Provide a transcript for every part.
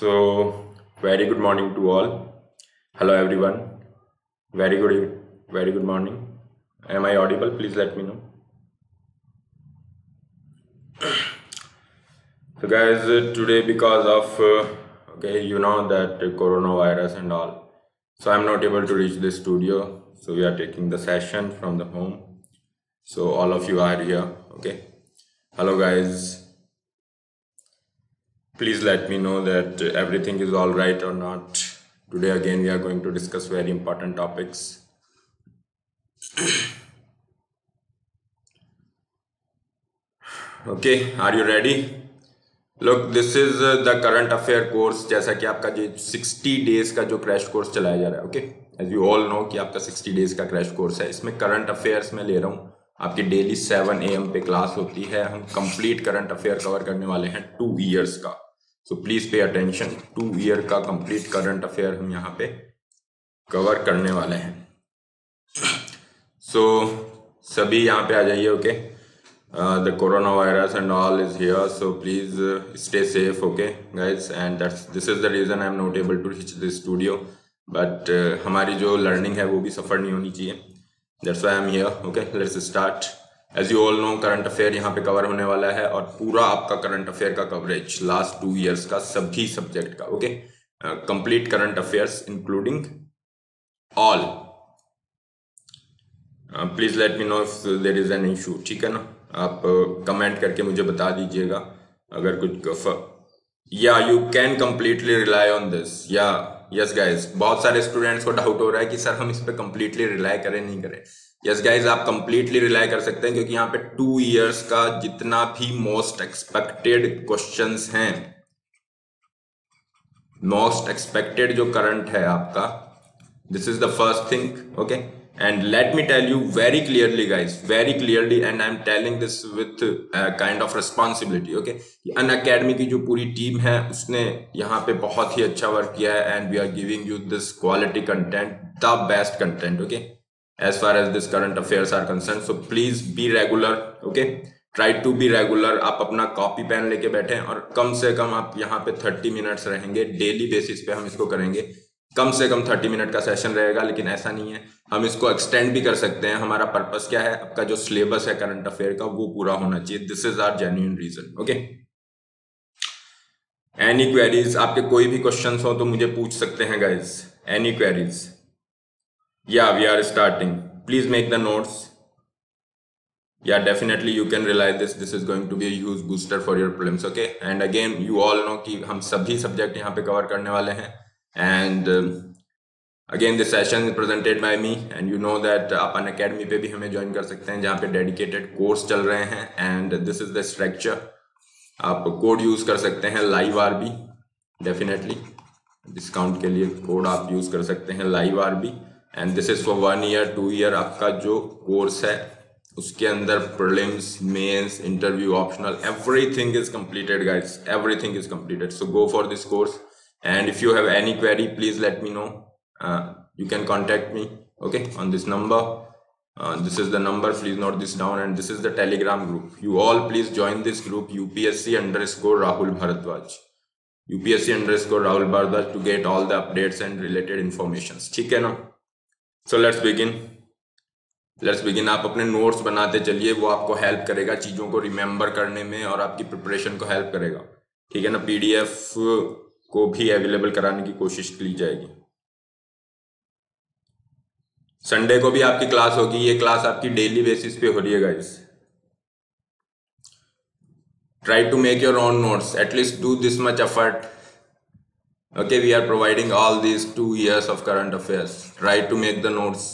So very good morning to all. Hello everyone. Very good morning. Am I audible? Please let me know. So guys, today because of the coronavirus and all, so I'm not able to reach the studio. So we are taking the session from the home. So all of you are here. Okay. Hello guys. Please let me know that everything is all right or not. Today again we are going to discuss very important topics. Okay, are you ready? Look, this is the current affair course. जैसा कि आपका जो 60 days का जो crash course चलाया जा रहा है, okay? As you all know कि आपका 60 days का क्रैश कोर्स है, इसमें करंट अफेयर्स में ले रहा हूँ. आपकी डेली 7 AM पे क्लास होती है. हम कंप्लीट करंट अफेयर कवर करने वाले हैं 2 years का. So please pay attention, 2 year का कंप्लीट करंट अफेयर हम यहाँ पे कवर करने वाले हैं. सो सभी यहाँ पे आ जाइए. Okay, the corona virus and all is here, so please stay safe. Okay guys, and that's this is the reason I am not able to reach the studio, but हमारी जो लर्निंग है वो भी सफर नहीं होनी चाहिए. That's why I'm here. Okay, let's start. As you all know, current affair यहाँ पे कवर होने वाला है और पूरा आपका करंट अफेयर का कवरेज लास्ट 2 years का सभी सब्जेक्ट का. Okay, complete current affairs including all. Please let me know if there is an issue. ठीक है ना, आप कमेंट करके मुझे बता दीजिएगा अगर कुछ गफर. Yeah you can completely rely on this. Yeah yes guys, बहुत सारे स्टूडेंट्स को डाउट हो रहा है कि सर हम इस पर कम्प्लीटली रिलाई करें नहीं करें. यस गाइज, आप कम्प्लीटली रिलाई कर सकते हैं क्योंकि यहाँ पे 2 years का जितना भी मोस्ट एक्सपेक्टेड क्वेश्चंस हैं, मोस्ट एक्सपेक्टेड जो करंट है आपका, this is the first thing. Okay, and let me tell you very clearly guys, very clearly, and I am telling this with kind of responsibility. Okay, Unacademy की जो पूरी team है उसने यहाँ पे बहुत ही अच्छा वर्क किया है, and we are giving you this quality content, the best content. Okay, as far as this current affairs are concern. So please be regular. Okay, try to be regular. आप अपना कॉपी पेन लेके बैठे और कम से कम आप यहाँ पे 30 minutes रहेंगे. डेली बेसिस पे हम इसको करेंगे. कम से कम 30 minutes का सेशन रहेगा, लेकिन ऐसा नहीं है, हम इसको एक्सटेंड भी कर सकते हैं. हमारा पर्पस क्या है, आपका जो सिलेबस है करंट अफेयर का वो पूरा होना चाहिए. This is our genuine reason. Okay, any queries, आपके कोई भी क्वेश्चंस हो तो मुझे पूछ सकते हैं गाइज. Any queries? या we are starting. Please make the notes. Yeah definitely you can rely this. This is going to be a huge booster for your problems. Okay, and again you all know कि हम सभी subject यहाँ पे cover करने वाले हैं. And again this session is presented by me, and you know that आप Unacademy पे भी हमें join कर सकते हैं जहाँ पे dedicated course चल रहे हैं. And this is the structure. आप code use कर सकते हैं LIVERB, definitely discount के लिए code आप use कर सकते हैं LIVERB. And this is for 1 year 2 year. आपका जो course है उसके अंदर prelims, mains, interview, optional, everything is completed guys, everything is completed. So go for this course. And if you have any query, please let me know. You can contact me, okay, on this number. This is the number, please note this down. And this is the Telegram group. You all please join this group, UPSC_Rahul Bhardwaj. UPSC_Rahul Bhardwaj, to get all the updates and related informations. ठीक है ना? So let's begin. Let's begin. आप अपने notes बनाते चलिए, वो आपको help करेगा चीजों को remember करने में और आपकी preparation को help करेगा. ठीक है ना? PDF को भी अवेलेबल कराने की कोशिश की जाएगी. संडे को भी आपकी क्लास होगी. ये क्लास आपकी डेली बेसिस पे हो रही है guys. Try to make your own notes, at least do this much effort. Okay, we are providing all this 2 years of current affairs. Try to make the notes.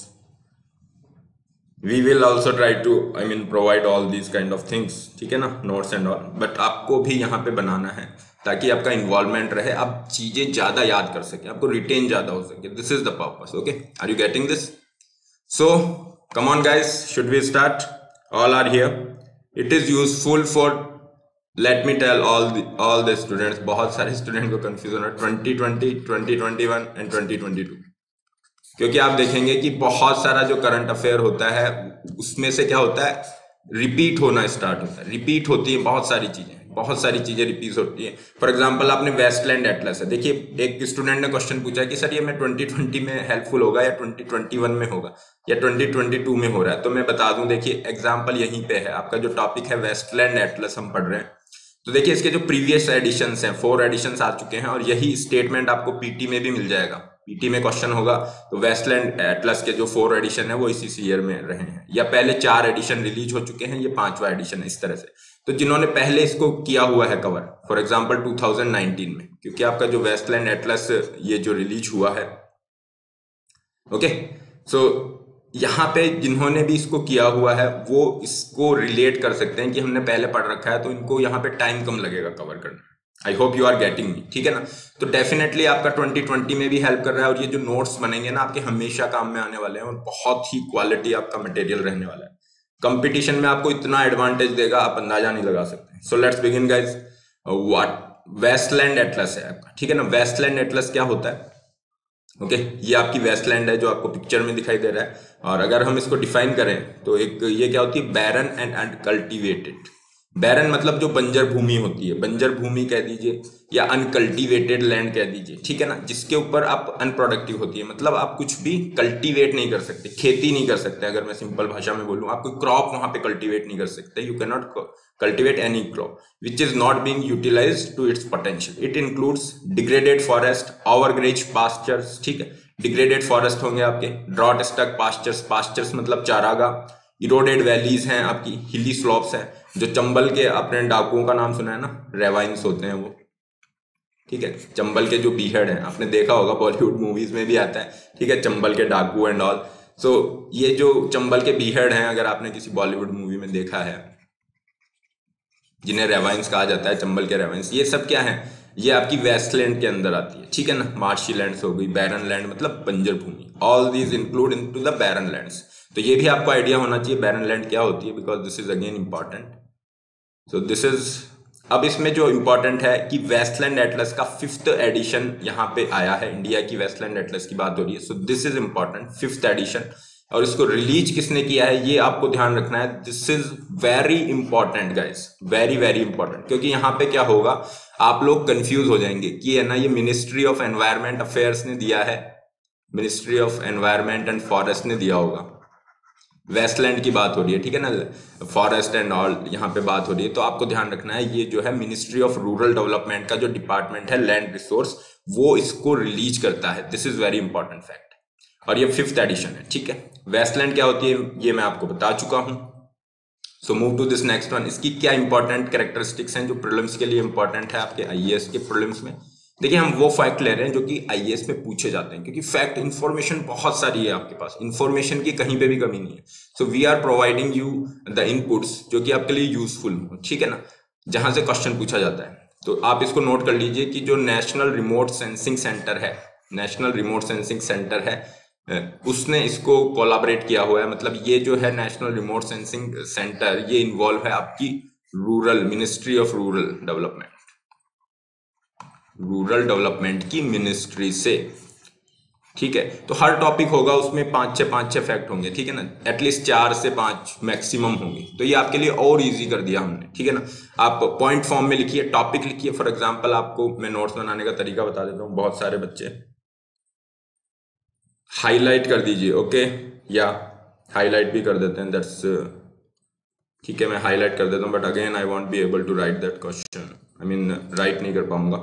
We will also try to provide all these kind of things. ठीक है ना, notes and all. But आपको भी यहाँ पे बनाना है ताकि आपका इन्वॉल्वमेंट रहे, आप चीजें ज्यादा याद कर सके, आपको रिटेन ज्यादा हो सके. This is the purpose. Okay, are you getting this? So come on guys, should we start? All are here. It is useful for, let me tell all the students. बहुत सारे स्टूडेंट को confusion है 2020, 2021 and 2022, क्योंकि आप देखेंगे कि बहुत सारा जो करंट अफेयर होता है उसमें से क्या होता है, रिपीट होना स्टार्ट होता है, रिपीट होती है बहुत सारी चीजें रिपीट होती हैं। फॉर एग्जांपल आपने वेस्टलैंड एटलस है, देखिए एक स्टूडेंट ने क्वेश्चन पूछा कि सर ये मैं 2020 में हेल्पफुल होगा या 2021 में होगा या 2022 में हो रहा है, तो मैं बता दूं देखिए एग्जांपल यहीं पे है, आपका जो टॉपिक है वेस्टलैंड एटलस हम पढ़ रहे हैं, तो देखिए इसके जो प्रीवियस एडिशंस हैं 4 एडिशंस आ चुके हैं, और यही स्टेटमेंट आपको पीटी में भी मिल जाएगा, पीटी में क्वेश्चन होगा तो वेस्टलैंड एटलस के जो 4 एडिशन है वो इसी ईयर में रहे हैं, या पहले 4 एडिशन रिलीज हो चुके हैं, ये 5वां एडिशन है, इस तरह से। तो जिन्होंने पहले इसको किया हुआ है कवर, फॉर एग्जांपल 2019 में, क्योंकि आपका जो वेस्टलैंड एटलस ये जो रिलीज हुआ है, ओके, सो यहाँ पे जिन्होंने भी इसको किया हुआ है वो इसको रिलेट कर सकते हैं कि हमने पहले पढ़ रखा है, तो इनको यहाँ पे टाइम कम लगेगा कवर करना। I hope you are getting me, ठीक है ना। तो डेफिनेटली आपका 2020 में भी हेल्प कर रहा है, और ये जो नोट्स बनेंगे ना आपके हमेशा काम में आने वाले हैं, और बहुत ही क्वालिटी आपका मटेरियल रहने वाला है। कंपटीशन में आपको इतना एडवांटेज देगा आप अंदाजा नहीं लगा सकते। So let's begin guys. What wasteland atlas है आपका, ठीक है ना। वेस्टलैंड एटलस क्या होता है? ओके, ये आपकी वेस्टलैंड है जो आपको पिक्चर में दिखाई दे रहा है, और अगर हम इसको डिफाइन करें तो एक ये क्या होती है, बैरन एंड अनकल्टिवेटेड। बैरन मतलब जो बंजर भूमि होती है, बंजर भूमि कह दीजिए या अनकल्टिवेटेड लैंड कह दीजिए, ठीक है ना, जिसके ऊपर आप अनप्रोडक्टिव होती है, मतलब आप कुछ भी कल्टीवेट नहीं कर सकते, खेती नहीं कर सकते। अगर मैं सिंपल भाषा में बोलूँ, आप कोई क्रॉप वहाँ पे कल्टीवेट नहीं कर सकते। You can not cultivate any crop which is not being utilized to its potential. It includes degraded forest, ओवरग्रेज pastures, ठीक है, डिग्रेडेड फॉरेस्ट होंगे आपके, ड्रॉट स्टक पास्चर्स, पास्चर्स मतलब चारागाह, इरोडेड वैलीज हैं आपकी, हिली स्लॉप्स हैं, जो चंबल के अपने डाकुओं का नाम सुना है ना, रेवाइंस होते हैं वो, ठीक है, चंबल के जो बीहड़ हैं, आपने देखा होगा बॉलीवुड मूवीज में भी आता है, ठीक है, चंबल के डाकू एंड ऑल। सो ये जो चंबल के बीहड़ हैं, अगर आपने किसी बॉलीवुड मूवी में देखा है, जिन्हें रेवाइंस कहा जाता है, चंबल के रेवाइंस, ये सब क्या है, ये आपकी वेस्टलैंड के अंदर आती है, ठीक है ना। मार्शी लैंड्स हो गई, बैरन लैंड मतलब बंजर भूमि, all these include into the barren lands. तो ये भी आपको आइडिया होना चाहिए बैरन लैंड क्या होती है, because this is again important. So this is, अब इसमें जो इम्पॉर्टेंट है कि वेस्टलैंड एटलस का 5वां एडिशन यहाँ पे आया है, इंडिया की वेस्टलैंड एटलस की बात हो रही है। सो दिस इज इम्पॉर्टेंट, 5वां एडिशन, और इसको रिलीज किसने किया है ये आपको ध्यान रखना है। This is very important guys, very very important, क्योंकि यहाँ पे क्या होगा, आप लोग कंफ्यूज हो जाएंगे कि है ना, ये मिनिस्ट्री ऑफ एनवायरमेंट अफेयर्स ने दिया है, ministry of environment and forest ने दिया होगा, वेस्टलैंड की बात हो रही है, ठीक है ना, फॉरेस्ट एंड ऑल यहाँ पे बात हो रही है। तो आपको ध्यान रखना है ये जो है मिनिस्ट्री ऑफ रूरल डेवलपमेंट का जो डिपार्टमेंट है लैंड रिसोर्स, वो इसको रिलीज करता है। This is very important fact, और ये 5वां एडिशन है, ठीक है। वेस्टलैंड क्या होती है ये मैं आपको बता चुका हूं। So move to this next one. इसकी क्या इंपॉर्टेंट कैरेक्टरिस्टिक्स हैं जो प्रीलिम्स के लिए इंपॉर्टेंट है आपके आईएएस के प्रीलिम्स में। देखिए हम वो फैक्ट ले रहे हैं जो कि आईएएस में पूछे जाते हैं, क्योंकि फैक्ट इंफॉर्मेशन बहुत सारी है आपके पास, इंफॉर्मेशन की कहीं पे भी कमी नहीं है। So we are providing you the inputs जो कि आपके लिए यूजफुल हो, ठीक है ना, जहां से क्वेश्चन पूछा जाता है। तो आप इसको नोट कर लीजिए कि जो नेशनल रिमोट सेंसिंग सेंटर है, नेशनल रिमोट सेंसिंग सेंटर है, उसने इसको कोलाबरेट किया हुआ है, मतलब ये जो है नेशनल रिमोट सेंसिंग सेंटर, ये इन्वॉल्व है आपकी rural, ministry of rural development की मिनिस्ट्री से, ठीक है। तो हर टॉपिक होगा उसमें 5-6 फैक्ट होंगे, ठीक है ना, एटलीस्ट 4 से 5 मैक्सिमम होंगे। तो ये आपके लिए और इजी कर दिया हमने, ठीक है ना। आप पॉइंट फॉर्म में लिखिए, टॉपिक लिखिए। फॉर एग्जांपल आपको मैं नोट्स बनाने का तरीका बता देता हूँ, बहुत सारे बच्चे हाईलाइट कर दीजिए, ओके, या हाईलाइट भी कर देते हैं, दैट्स ठीक है, मैं हाईलाइट कर देता हूँ, but again I won't be able to write that question, I mean write नहीं कर पाऊंगा।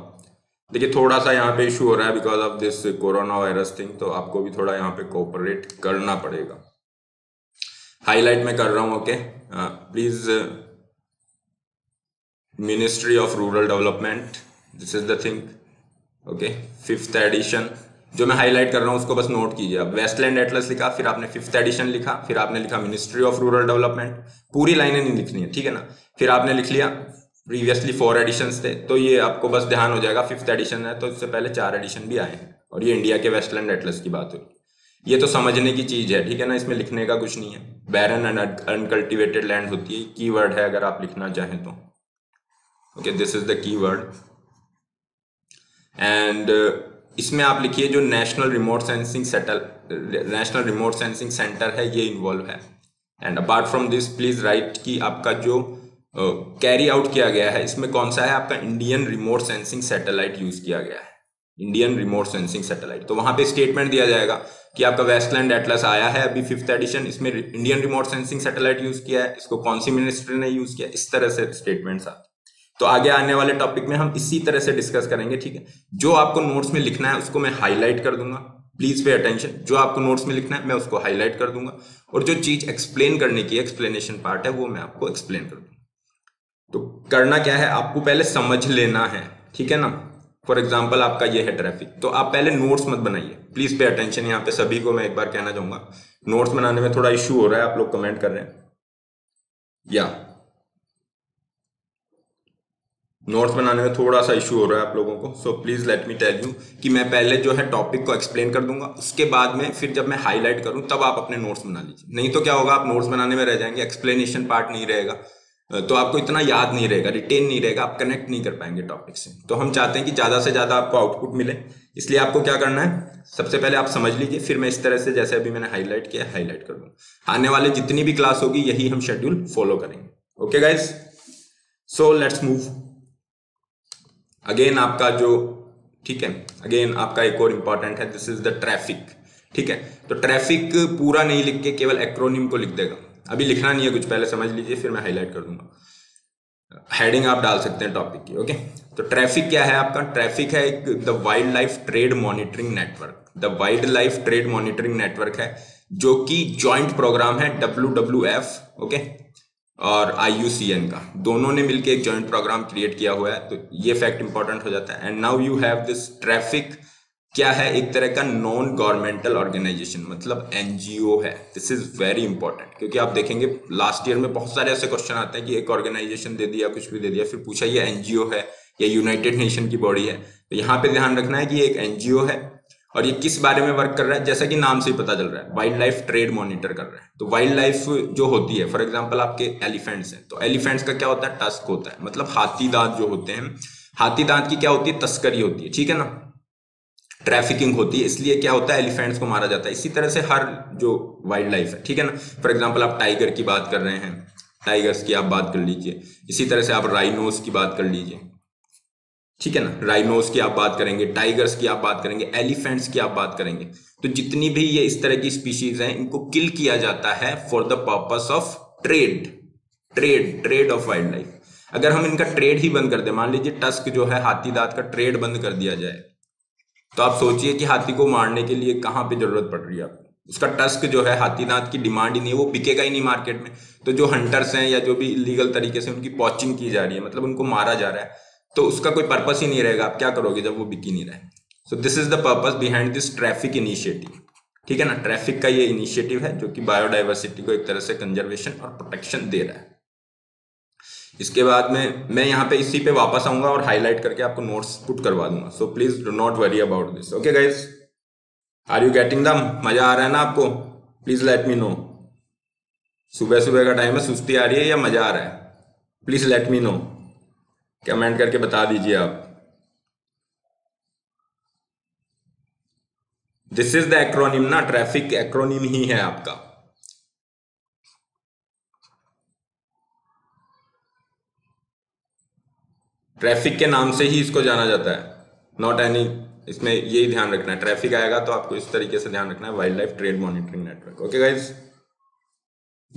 देखिए थोड़ा सा यहाँ पे इशू हो रहा है because of this corona virus thing, तो आपको भी थोड़ा यहाँ पे कोऑपरेट करना पड़ेगा। हाईलाइट में कर रहा हूँ, okay, please. Ministry of rural development, this is the thing, okay, 5वां एडिशन जो मैं हाईलाइट कर रहा हूँ उसको बस नोट कीजिए। अब वेस्टलैंड एटलस लिखा, फिर आपने 5वां एडिशन लिखा, फिर आपने लिखा मिनिस्ट्री ऑफ रूरल डेवलपमेंट, पूरी लाइनें नहीं लिखनी है, ठीक है ना। फिर आपने लिख लिया प्रीवियसली 4 एडिशन थे, तो ये आपको बस ध्यान हो जाएगा 5वां एडिशन है, तो इससे पहले 4 एडिशन भी आए हैं, और ये इंडिया के वेस्टलैंड एटलस की बात हुई। ये तो समझने की चीज़ है, ठीक है ना, इसमें लिखने का कुछ नहीं है। बैरन एंड अनकल्टिवेटेड लैंड होती है, की वर्ड है अगर आप लिखना चाहें तो, ओके, दिस इज द की वर्ड। एंड इसमें आप लिखिए जो नेशनल रिमोट सेंसिंग सेंटर है ये इन्वॉल्व है, and apart from this please write कि आपका जो कैरी आउट किया गया है इसमें कौन सा है, आपका Indian remote sensing satellite use किया गया है, इंडियन रिमोट सेंसिंग सैटेलाइट। तो वहां पे स्टेटमेंट दिया जाएगा कि आपका वेस्टलैंड एटलस आया है अभी 5th एडिशन, इसमें Indian remote sensing satellite use किया है, इसको कौन सी मिनिस्ट्री ने यूज किया, इस तरह से स्टेटमेंट्स आते हैं। तो आगे आने वाले टॉपिक में हम इसी तरह से डिस्कस करेंगे, ठीक है। जो आपको नोट्स में लिखना है उसको मैं हाईलाइट कर दूंगा, प्लीज पे अटेंशन, जो आपको नोट्स में लिखना है मैं उसको हाईलाइट कर दूंगा, और जो चीज एक्सप्लेन करने की एक्सप्लेनेशन पार्ट है वो मैं आपको एक्सप्लेन कर दूंगा। तो करना क्या है, आपको पहले समझ लेना है, ठीक है ना। फॉर एग्जाम्पल आपका ये है ट्रैफिक, तो आप पहले नोट्स मत बनाइए, प्लीज पे अटेंशन। यहाँ पे सभी को मैं एक बार कहना चाहूंगा, नोट्स बनाने में थोड़ा इश्यू हो रहा है, आप लोग कमेंट कर रहे हैं, या नोट्स बनाने में थोड़ा सा इश्यू हो रहा है आप लोगों को। So please let me tell you कि मैं पहले जो है टॉपिक को एक्सप्लेन कर दूंगा, उसके बाद में फिर जब मैं हाईलाइट करूं तब आप अपने नोट्स बना लीजिए। नहीं तो क्या होगा, आप नोट्स बनाने में रह जाएंगे, एक्सप्लेनेशन पार्ट नहीं रहेगा, तो आपको इतना याद नहीं रहेगा, रिटेन नहीं रहेगा, आप कनेक्ट नहीं कर पाएंगे टॉपिक से। तो हम चाहते हैं कि ज्यादा से ज्यादा आपको आउटपुट मिले, इसलिए आपको क्या करना है, सबसे पहले आप समझ लीजिए, फिर मैं इस तरह से जैसे अभी मैंने हाईलाइट किया हाईलाइट कर दूंगा। आने वाले जितनी भी क्लास होगी यही हम शेड्यूल फॉलो करेंगे। Okay guys, so let's move again. आपका जो ठीक है, अगेन आपका एक और इम्पॉर्टेंट है, दिस इज द ट्रैफिक, ठीक है। तो ट्रैफिक पूरा नहीं लिख के केवल एक्रोनिम को लिख देगा, अभी लिखना नहीं है कुछ, पहले समझ लीजिए फिर मैं हाईलाइट कर दूंगा। हेडिंग आप डाल सकते हैं टॉपिक की, ओके। तो ट्रैफिक क्या है आपका, ट्रैफिक है एक the wildlife trade monitoring network, the wildlife trade monitoring network है, जो कि ज्वाइंट प्रोग्राम है WWF ओके और IUCN का, दोनों ने मिलकर एक जॉइंट प्रोग्राम क्रिएट किया हुआ है। तो ये फैक्ट इंपॉर्टेंट हो जाता है। And now you have this traffic, क्या है, एक तरह का नॉन गवर्नमेंटल ऑर्गेनाइजेशन, मतलब NGO है। दिस इज वेरी इंपॉर्टेंट, क्योंकि आप देखेंगे लास्ट ईयर में बहुत सारे ऐसे क्वेश्चन आते हैं कि एक ऑर्गेनाइजेशन दे दिया, कुछ भी दे दिया, फिर पूछा ये NGO है या यूनाइटेड नेशन की बॉडी है। तो यहाँ पे ध्यान रखना है कि ये एक NGO है और ये किस बारे में वर्क कर रहा है, जैसा कि नाम से ही पता चल रहा है, वाइल्ड लाइफ ट्रेड मॉनिटर कर रहा है। तो वाइल्ड लाइफ जो होती है, फॉर एग्जांपल आपके एलिफेंट्स हैं, तो एलिफेंट्स का क्या होता है, टस्क होता है, मतलब हाथी दांत जो होते हैं, हाथी दांत की क्या होती है, तस्करी होती है, ठीक है ना, ट्रैफिकिंग होती है, इसलिए क्या होता है, एलिफेंट्स को मारा जाता है। इसी तरह से हर जो वाइल्ड लाइफ है, ठीक है ना, फॉर एग्जाम्पल आप टाइगर की बात कर रहे हैं, टाइगर्स की आप बात कर लीजिए, इसी तरह से आप राइनोस की बात कर लीजिए, ठीक है ना, राइनोस की आप बात करेंगे, टाइगर्स की आप बात करेंगे, एलिफेंट्स की आप बात करेंगे। तो जितनी भी ये इस तरह की स्पीशीज हैं, इनको किल किया जाता है for the purpose of trade of wildlife. अगर हम इनका ट्रेड ही बंद कर दें, मान लीजिए टस्क जो है हाथी दांत का ट्रेड बंद कर दिया जाए, तो आप सोचिए कि हाथी को मारने के लिए कहाँ पे जरूरत पड़ रही है आपको, उसका टस्क जो है हाथी दांत की डिमांड ही नहीं है, वो बिकेगा ही नहीं मार्केट में। तो जो हंटर्स हैं या जो भी इलीगल तरीके से उनकी पॉचिंग की जा रही है, मतलब उनको मारा जा रहा है, तो उसका कोई पर्पस ही नहीं रहेगा, आप क्या करोगे जब वो बिकी नहीं रहे। So this is the purpose behind this traffic initiative, ठीक है ना, ट्रैफिक का ये इनिशिएटिव है जो कि बायोडाइवर्सिटी को एक तरह से कंजर्वेशन और प्रोटेक्शन दे रहा है। इसके बाद में मैं यहाँ पे इसी पे वापस आऊंगा और हाईलाइट करके आपको नोट्स पुट करवा दूंगा। So please do not worry about this, okay guys, are you getting दम, मजा आ रहा है ना आपको, प्लीज लेट मी नो। सुबह सुबह का टाइम है, सुस्ती आ रही है या मजा आ रहा है, please let me know, comment करके बता दीजिए आप। दिस इज द एक्रोनिम ना, ट्रैफिक एक्रोनिम ही है आपका। ट्रैफिक के नाम से ही इसको जाना जाता है, नॉट एनी, इसमें यही ध्यान रखना है, ट्रैफिक आएगा तो आपको इस तरीके से ध्यान रखना है, wildlife trade monitoring network. Okay guys,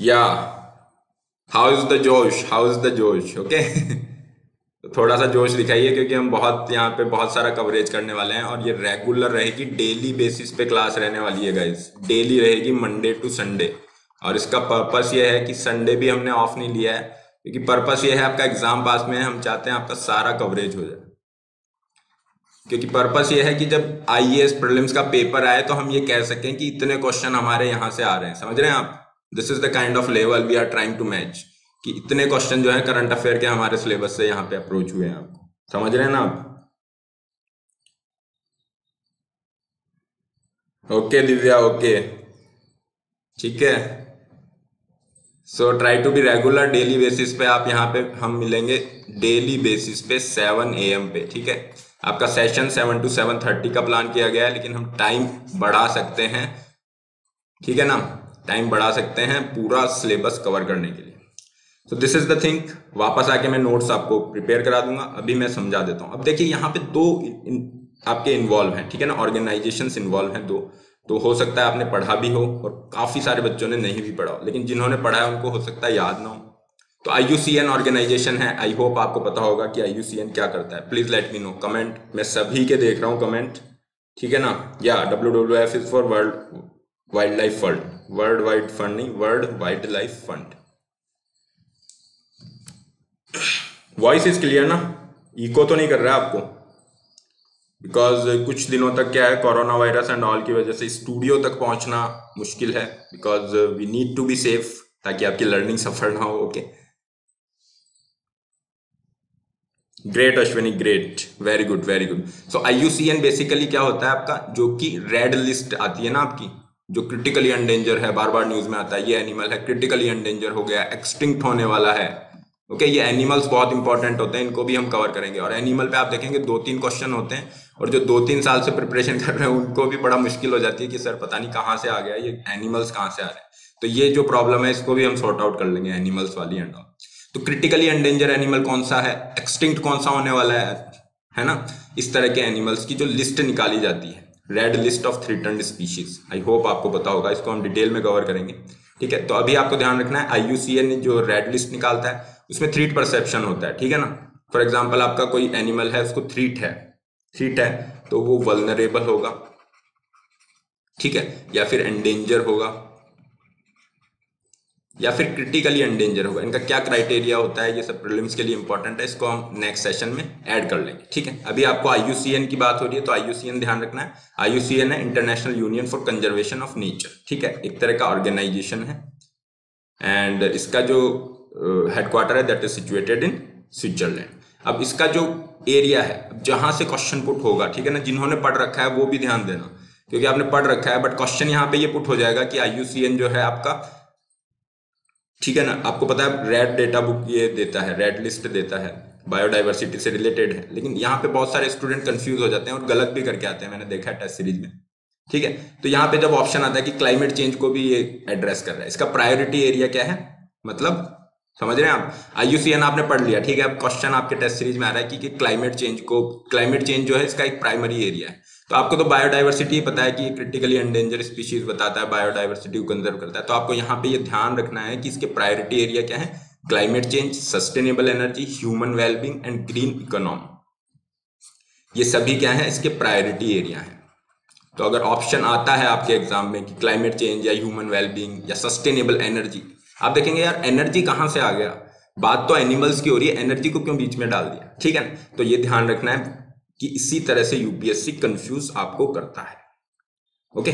या हाउ इज द जोश, हाउ इज द जोश, ओके थोड़ा सा जोश दिखाइए, क्योंकि हम बहुत यहाँ पे बहुत सारा कवरेज करने वाले हैं और ये रेगुलर रहेगी, डेली बेसिस पे क्लास रहने वाली है गाइस, डेली रहेगी मंडे टू संडे। और इसका पर्पस ये है कि संडे भी हमने ऑफ नहीं लिया है, क्योंकि पर्पस ये है आपका एग्जाम पास में है, हम चाहते हैं आपका सारा कवरेज हो जाए, क्योंकि पर्पस ये है कि जब IAS प्रीलिम्स का पेपर आए तो हम ये कह सकें कि इतने क्वेश्चन हमारे यहाँ से आ रहे हैं, समझ रहे हैं आप। This is the kind of level we are trying to match, कि इतने क्वेश्चन जो है करंट अफेयर के हमारे सिलेबस से यहाँ पे अप्रोच हुए हैं, आपको समझ रहे हैं ना आप। ओके दिव्या, ओके ठीक है, so try to be regular, daily basis पे आप यहाँ पे हम मिलेंगे डेली बेसिस पे 7 AM पे, ठीक है। आपका सेशन 7 to 7:30 का प्लान किया गया है, लेकिन हम टाइम बढ़ा सकते हैं, ठीक है ना, टाइम बढ़ा सकते हैं पूरा सिलेबस कवर करने के लिए। तो दिस इज द थिंग, वापस आके मैं नोट्स आपको प्रिपेयर करा दूंगा, अभी मैं समझा देता हूं। अब देखिए यहाँ पे दो आपके इन्वॉल्व हैं, ठीक है ना, ऑर्गेनाइजेशंस इन्वॉल्व हैं दो, तो हो सकता है आपने पढ़ा भी हो और काफी सारे बच्चों ने नहीं भी पढ़ा हो, लेकिन जिन्होंने पढ़ा है उनको हो सकता है याद ना हो। तो IUCN ऑर्गेनाइजेशन है, आई होप आपको पता होगा कि IUCN क्या करता है। Please let me know comment, मैं सभी के देख रहा हूँ कमेंट, ठीक है ना। या WWF is for world wildlife fund, world wide fund नहीं, world wildlife fund. Voice is clear ना, इको तो नहीं कर रहा है आपको, बिकॉज कुछ दिनों तक क्या है कोरोना वायरस एंड ऑल की वजह से स्टूडियो तक पहुंचना मुश्किल है, because we need to be safe ताकि आपकी लर्निंग सफर ना हो। Okay great Ashwini, great, very good very good. So IUCN basically क्या होता है आपका, जो कि रेड लिस्ट आती है ना आपकी, जो क्रिटिकली एंडेंजर है, बार बार न्यूज में आता है, ये एनिमल है क्रिटिकली एंडेंजर हो गया, एक्सटिंक्ट होने वाला है। ओके ये एनिमल्स बहुत इंपॉर्टेंट होते हैं, इनको भी हम कवर करेंगे। और एनिमल पे आप देखेंगे 2-3 क्वेश्चन होते हैं, और जो 2-3 साल से प्रिपरेशन कर रहे हैं उनको भी बड़ा मुश्किल हो जाती है कि सर पता नहीं कहाँ से आ गया ये एनिमल्स, कहाँ से आ रहे हैं। तो ये जो प्रॉब्लम है इसको भी हम सॉर्ट आउट कर लेंगे, एनिमल्स वाली एंड ऑल। तो क्रिटिकली एंडेंजर एनिमल कौन सा है, एक्सटिंक्ट कौन सा होने वाला है ना, इस तरह के एनिमल्स की जो लिस्ट निकाली जाती है, red list of threatened species. I hope आपको पता होगा, इसको हम डिटेल में कवर करेंगे, ठीक है। तो अभी आपको ध्यान रखना है IUCN जो रेड लिस्ट निकालता है उसमें थ्रीट परसेप्शन होता है, ठीक है ना। फॉर एग्जाम्पल आपका कोई एनिमल है, उसको थ्रीट है तो वो वल्नरेबल होगा, ठीक है, या फिर एंडेंजर होगा, या फिर क्रिटिकली एंडेंजर होगा। इनका क्या क्राइटेरिया होता है, ये सब प्रीलिम्स के लिए इंपॉर्टेंट है, इसको हम नेक्स्ट सेशन में ऐड कर लेंगे, ठीक है। अभी आपको IUCN की बात हो रही है, तो IUCN ध्यान रखना है। IUCN है international union for conservation of nature, ठीक है, एक तरह का ऑर्गेनाइजेशन है, एंड इसका जो हेडक्वार्टर है that is situated in Switzerland. अब इसका जो एरिया है जहां से क्वेश्चन पुट होगा, ठीक है ना, जिन्होंने पढ़ रखा है वो भी ध्यान देना, क्योंकि आपने पढ़ रखा है बट क्वेश्चन यहाँ पे ये पुट हो जाएगा कि IUCN जो है आपका, ठीक है ना, आपको पता है रेड डेटा बुक ये देता है, रेड लिस्ट देता है, बायोडाइवर्सिटी से रिलेटेड है, लेकिन यहाँ पे बहुत सारे स्टूडेंट कंफ्यूज हो जाते हैं और गलत भी करके आते हैं, मैंने देखा है टेस्ट सीरीज में, ठीक है। तो यहाँ पे जब ऑप्शन आता है कि क्लाइमेट चेंज को भी ये एड्रेस कर रहा है, इसका प्रायोरिटी एरिया क्या है, मतलब समझ रहे हैं आप। IUCN आपने पढ़ लिया, ठीक है, अब क्वेश्चन आपके टेस्ट सीरीज में आ रहा है कि क्लाइमेट चेंज जो है इसका एक प्राइमरी एरिया है। तो आपको तो बायोडाइवर्सिटी पता है कि क्रिटिकली एंडेंजर स्पीशीज बताता है, बायोडाइवर्सिटी को कंजर्व करता है, तो आपको यहाँ पे ये ध्यान रखना है कि इसके प्रायोरिटी एरिया क्या है, climate change, sustainable energy, human wellbeing and green economy, ये सभी क्या है इसके प्रायोरिटी एरिया है। तो अगर ऑप्शन आता है आपके एग्जाम में कि क्लाइमेट चेंज या ह्यूमन वेलबींग या सस्टेनेबल एनर्जी, आप देखेंगे यार एनर्जी कहाँ से आ गया, बात तो एनिमल्स की हो रही है, एनर्जी को क्यों बीच में डाल दिया, ठीक है ना। तो ये ध्यान रखना है कि इसी तरह से यूपीएससी कंफ्यूज आपको करता है। Okay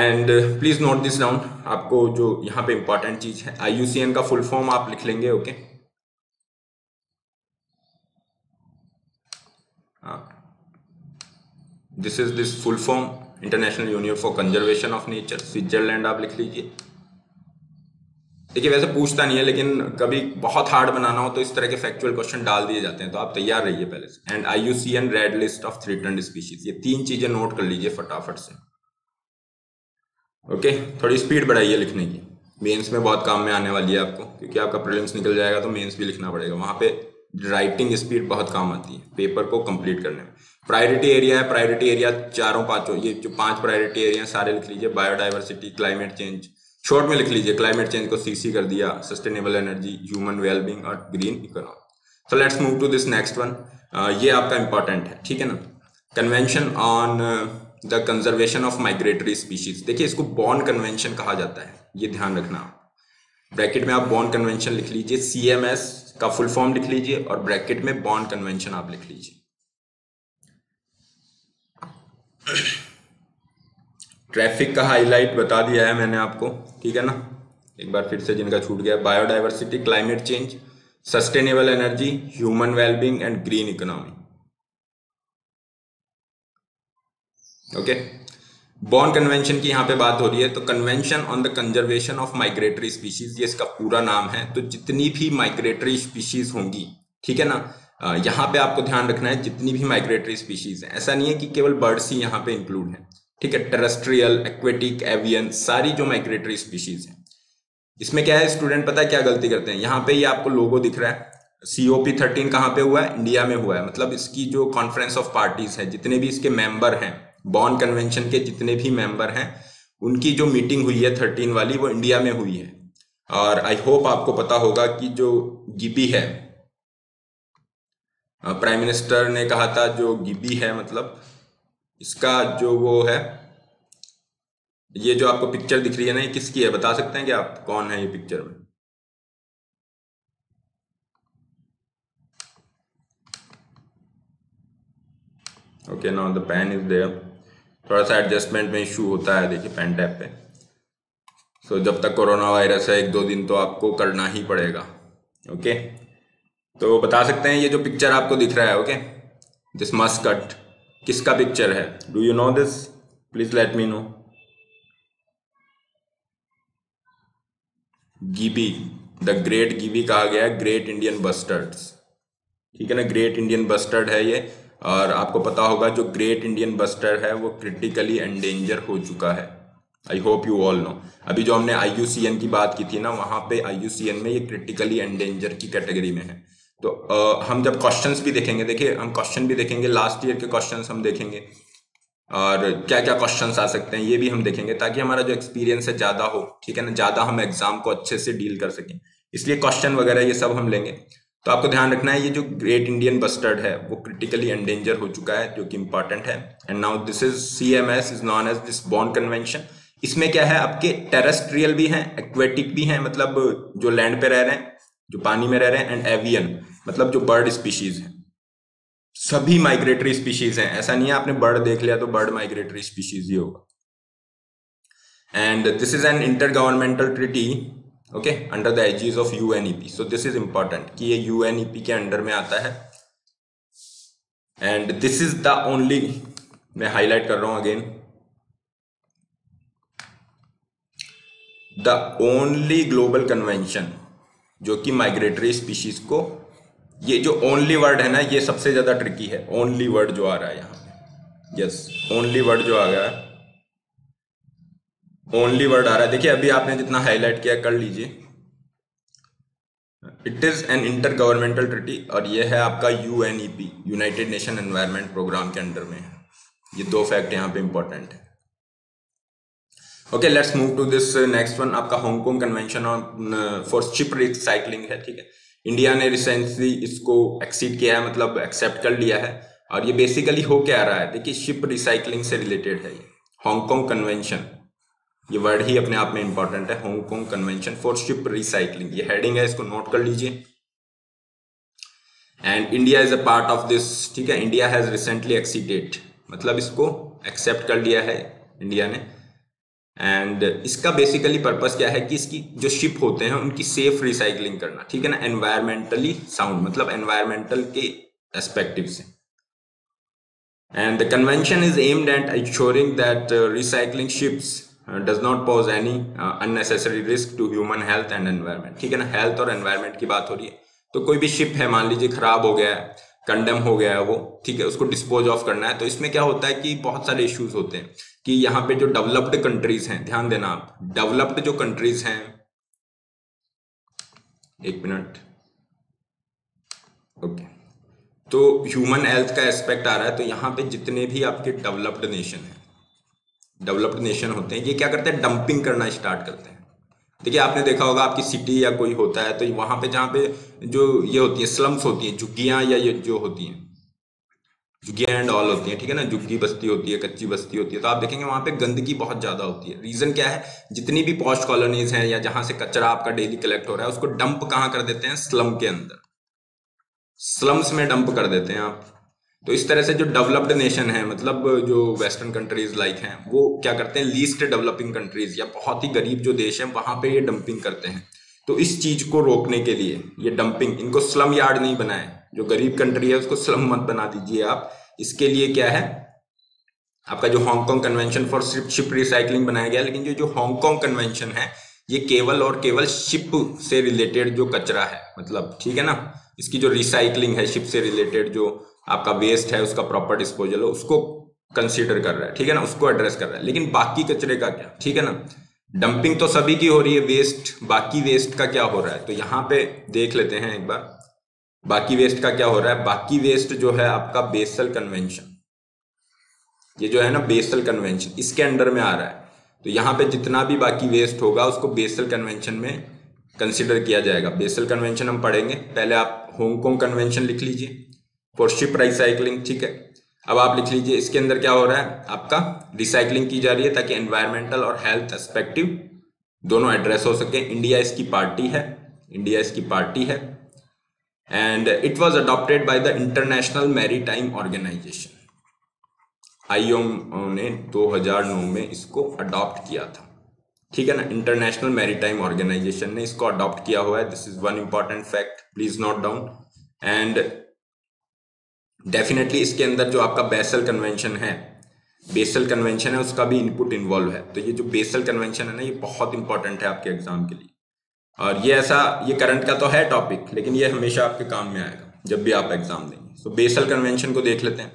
and please note this down, आपको जो यहाँ पे इंपॉर्टेंट चीज है, IUCN का फुल फॉर्म आप लिख लेंगे। Okay this full form international union for conservation of nature, Switzerland आप लिख लीजिए। देखिए वैसे पूछता नहीं है, लेकिन कभी बहुत हार्ड बनाना हो तो इस तरह के फैक्चुअल क्वेश्चन डाल दिए जाते हैं, तो आप तैयार रहिए पहले से। And IUCN red list of threatened species, ये 3 चीजें नोट कर लीजिए फटाफट से। ओके थोड़ी स्पीड बढ़ाइए लिखने की, मेंस में बहुत काम में आने वाली है आपको, क्योंकि आपका प्रीलिम्स निकल जाएगा तो मेंस भी लिखना पड़ेगा, वहां पे राइटिंग स्पीड बहुत काम आती है पेपर को कंप्लीट करने में। प्रायोरिटी एरिया है, प्रायोरिटी एरिया चारों पांचों, ये जो 5 प्रायोरिटी एरिया सारे लिख लीजिए, बायोडाइवर्सिटी, क्लाइमेट चेंज, शॉर्ट में लिख लीजिए, क्लाइमेट चेंज को सीसी कर दिया, सस्टेनेबल एनर्जी, ह्यूमन वेलबींग और green economy. So let's move to this next one, ये आपका इंपॉर्टेंट है, ठीक है ना, convention on the conservation of migratory species. देखिए इसको बॉर्न कन्वेंशन कहा जाता है, ये ध्यान रखना आप। ब्रैकेट में आप बॉर्न कन्वेंशन लिख लीजिए, CMS का फुल फॉर्म लिख लीजिए और ब्रैकेट में बॉर्न कन्वेंशन आप लिख लीजिए। ट्रैफिक का हाईलाइट बता दिया है मैंने आपको, ठीक है ना, एक बार फिर से जिनका छूट गया, biodiversity, climate change, sustainable energy, human wellbeing and green economy. Okay Bonn convention की यहाँ पे बात हो रही है, तो convention on the conservation of migratory species, ये इसका पूरा नाम है। तो जितनी भी माइग्रेटरी स्पीशीज होंगी, ठीक है ना, यहाँ पे आपको ध्यान रखना है जितनी भी माइग्रेटरी स्पीशीज है, ऐसा नहीं है कि केवल बर्ड्स ही यहाँ पे इंक्लूड है, ठीक है, टेरेस्ट्रियल, एक्वेटिक, एवियन, सारी जो माइग्रेटरी स्पीशीज है। इसमें क्या है स्टूडेंट, पता है क्या गलती करते हैं, यहाँ पे ये आपको लोगो दिख रहा है, COP 13 कहाँ पे हुआ है, इंडिया में हुआ है, मतलब इसकी जो कॉन्फ्रेंस ऑफ पार्टीज है, जितने भी इसके मेंबर हैं, बॉन कन्वेंशन के जितने भी मेंबर हैं, उनकी जो मीटिंग हुई है 13 वाली, वो इंडिया में हुई है। और आई होप आपको पता होगा कि जो गिबी है, प्राइम मिनिस्टर ने कहा था जो गिबी है, मतलब इसका जो वो है, ये जो आपको पिक्चर दिख रही है ना, ये किसकी है, बता सकते हैं कि आप कौन है ये पिक्चर में? Okay now the pen is there, थोड़ा सा एडजस्टमेंट में इशू होता है, देखिए पेन टैप पे। सो जब तक कोरोना वायरस है 1-2 दिन तो आपको करना ही पड़ेगा। ओके तो बता सकते हैं ये जो पिक्चर आपको दिख रहा है, ओके दिस मस्कट, किसका पिक्चर है? Do you know this? Please let me know. Gibi, the great Gibi कहा गया है, ग्रेट इंडियन बस्टर्ड्स, ठीक है ना, ग्रेट इंडियन बस्टर्ड है ये। और आपको पता होगा जो ग्रेट इंडियन बस्टर्ड है वो क्रिटिकली एंडेंजर हो चुका है, I hope you all know. अभी जो हमने IUCN की बात की थी ना, वहाँ पे IUCN में ये क्रिटिकली एंडेंजर की कैटेगरी में है। तो हम जब क्वेश्चंस भी देखेंगे, देखिए हम क्वेश्चन भी देखेंगे, लास्ट ईयर के क्वेश्चंस हम देखेंगे और क्या क्या क्वेश्चंस आ सकते हैं ये भी हम देखेंगे, ताकि हमारा जो एक्सपीरियंस है ज़्यादा हो, ठीक है ना, ज़्यादा हम एग्जाम को अच्छे से डील कर सकें, इसलिए क्वेश्चन वगैरह ये सब हम लेंगे। तो आपको ध्यान रखना है ये जो ग्रेट इंडियन बस्टर्ड है वो क्रिटिकली एंडेंजर हो चुका है, जो कि इम्पॉर्टेंट है। And now this is CMS is known as this Bonn convention. इसमें क्या है, आपके टेरेस्ट्रियल भी हैं, एक्वेटिक भी हैं, मतलब जो लैंड पे रह रहे हैं, जो पानी में रह रहे हैं, एंड एवियन मतलब जो बर्ड स्पीशीज हैं, सभी माइग्रेटरी स्पीशीज हैं। ऐसा नहीं है आपने बर्ड देख लिया तो बर्ड माइग्रेटरी स्पीशीज ही होगा। And this is an intergovernmental treaty, okay, under the aegis of UNEP। So this is important कि ये UNEP के अंडर में आता है। And this is the only, मैं हाईलाइट कर रहा हूं again, the only global convention जो कि माइग्रेटरी स्पीशीज को, ये जो ओनली वर्ड है ना, ये सबसे ज्यादा ट्रिकी है, ओनली वर्ड जो आ रहा है यहाँ पे, यस ओनली वर्ड जो आ गया है, ओनली वर्ड आ रहा है। देखिए अभी आपने जितना हाईलाइट किया कर लीजिए। It is an intergovernmental treaty, और ये है आपका UNEP, United Nation environment programme के अंडर में है। ये दो फैक्ट यहाँ पे इंपॉर्टेंट है। Okay let's move to this next one, आपका Hong Kong convention on for ship recycling है, ठीक है। इंडिया ने रिसेंटली इसको एक्सेप्ट किया है, मतलब एक्सेप्ट कर लिया है। और ये बेसिकली हो क्या रहा है, देखिए शिप रिसाइकलिंग से रिलेटेड है ये हांगकांग कन्वेंशन। ये वर्ड ही अपने आप में इंपॉर्टेंट है, Hong Kong convention for ship recycling, ये हेडिंग है, इसको नोट कर लीजिए। And India is a part of this, ठीक है, इंडिया हैज रिसेंटली एक्सेप्टेड, मतलब इसको एक्सेप्ट कर लिया है इंडिया ने। एंड इसका बेसिकली पर्पस क्या है कि इसकी जो शिप होते हैं उनकी सेफ रिसाइकलिंग करना, ठीक है ना, एनवायरमेंटली साउंड, मतलब एनवायरमेंटल के एस्पेक्टिव से। And the convention is aimed at ensuring that recycling ships does not pose any unnecessary risk to human health and environment, ठीक है ना, हेल्थ और एनवायरमेंट की बात हो रही है। तो कोई भी शिप है, मान लीजिए खराब हो गया है, कंडेम हो गया है वो, ठीक है, उसको डिस्पोज ऑफ करना है। तो इसमें क्या होता है कि बहुत सारे इश्यूज होते हैं कि यहाँ पे जो डेवलप्ड कंट्रीज हैं, ध्यान देना आप, डेवलप्ड जो कंट्रीज हैं, एक मिनट, ओके, तो ह्यूमन हेल्थ का एस्पेक्ट आ रहा है। तो यहाँ पे जितने भी आपके डेवलप्ड नेशन हैं, डेवलप्ड नेशन होते हैं, ये क्या करते हैं, डंपिंग करना स्टार्ट करते हैं। देखिए आपने देखा होगा आपकी सिटी या कोई होता है तो वहां पे जहाँ पे जो ये होती है स्लम्स होती है, झुग्गियां या ये जो होती हैं, झुग्गियाँ एंड ऑल होती है, ठीक है ना, झुग्गी बस्ती होती है, कच्ची बस्ती होती है, तो आप देखेंगे वहाँ पे गंदगी बहुत ज़्यादा होती है। रीज़न क्या है, जितनी भी पॉश कॉलोनीज हैं या जहाँ से कचरा आपका डेली कलेक्ट हो रहा है उसको डंप कहाँ कर देते हैं, स्लम के अंदर, स्लम्स में डंप कर देते हैं आप। तो इस तरह से जो डेवलप्ड नेशन है, मतलब जो वेस्टर्न कंट्रीज लाइक हैं, वो क्या करते हैं, लीस्ट डेवलपिंग कंट्रीज या बहुत ही गरीब जो देश हैं वहाँ पर ये डंपिंग करते हैं। तो इस चीज़ को रोकने के लिए ये डंपिंग, इनको स्लम यार्ड नहीं बनाए, जो गरीब कंट्री है उसको स्लम मत बना दीजिए आप। इसके लिए क्या है, आपका जो Hong Kong convention for ship recycling बनाया गया। लेकिन जो हांगकांग कन्वेंशन है ये केवल और केवल शिप से रिलेटेड जो कचरा है, मतलब ठीक है ना, इसकी जो रिसाइकलिंग है, शिप से रिलेटेड जो आपका वेस्ट है उसका प्रॉपर डिस्पोजल हो, उसको कंसीडर कर रहा है, ठीक है ना, उसको एड्रेस कर रहा है। लेकिन बाकी कचरे का क्या, ठीक है ना, डंपिंग तो सभी की हो रही है, वेस्ट, बाकी वेस्ट का क्या हो रहा है? तो यहाँ पे देख लेते हैं एक बार बाकी वेस्ट का क्या हो रहा है। बाकी वेस्ट जो है आपका बेसल कन्वेंशन, ये जो है ना बेसल कन्वेंशन, इसके अंडर में आ रहा है। तो यहाँ पे जितना भी बाकी वेस्ट होगा उसको बेसल कन्वेंशन में कंसिडर किया जाएगा। बेसल कन्वेंशन हम पढ़ेंगे, पहले आप हांगकांग कन्वेंशन लिख लीजिए फॉर शिप रिसाइकलिंग, ठीक है। अब आप लिख लीजिए इसके अंदर क्या हो रहा है, आपका रिसाइकलिंग की जा रही है ताकि एनवायरमेंटल और हेल्थ एस्पेक्टिव दोनों एड्रेस हो सके। इंडिया इसकी पार्टी है, इंडिया इसकी पार्टी है। And it was adopted by the international maritime organisation, IOMO ने 2009 में इसको अडॉप्ट किया था, ठीक है ना। इंटरनेशनल मैरीटाइम ऑर्गेनाइजेशन ने इसको अडॉप्ट किया हुआ है, this is one important fact, please note down. And definitely इसके अंदर जो आपका बेसल कन्वेंशन है उसका भी इनपुट इन्वॉल्व है। तो ये जो बेसल कन्वेंशन है ना, ये बहुत इंपॉर्टेंट है आपके एग्जाम के लिए। और ये ऐसा, ये करंट का तो है टॉपिक, लेकिन ये हमेशा आपके काम में आएगा जब भी आप एग्जाम देंगे। सो बेसल कन्वेंशन को देख लेते हैं।